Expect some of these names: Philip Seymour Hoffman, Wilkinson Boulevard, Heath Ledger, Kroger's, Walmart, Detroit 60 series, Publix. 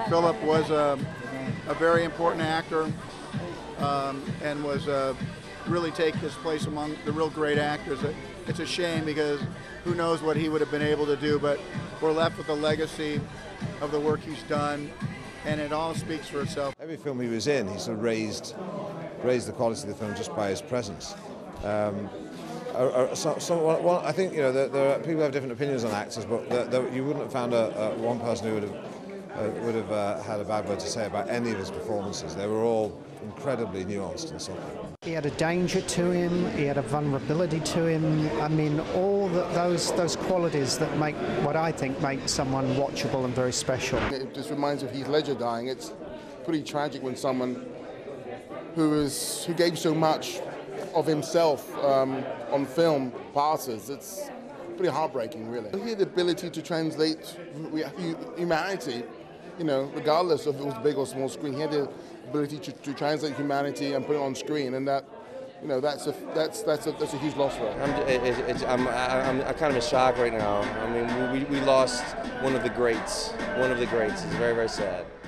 And Philip was a very important actor and was really take his place among the real great actors. It's a shame because who knows what he would have been able to do, but we're left with the legacy of the work he's done, and it all speaks for itself. Every film he was in, he sort of raised the quality of the film just by his presence. I think, you know, there are, people have different opinions on actors, but you wouldn't have found one person who would have had a bad word to say about any of his performances. They were all incredibly nuanced and something. He had a danger to him, he had a vulnerability to him. I mean, all those qualities that make what I think make someone watchable and very special. It just reminds me of Heath Ledger dying. It's pretty tragic when someone who gave so much of himself on film passes. It's pretty heartbreaking, really. He had the ability to translate humanity, you know, regardless of if it was big or small screen. He had the ability to translate humanity and put it on screen, and that, you know, that's a huge loss for him. I'm kind of in shock right now. I mean, we lost one of the greats. It's very, very sad.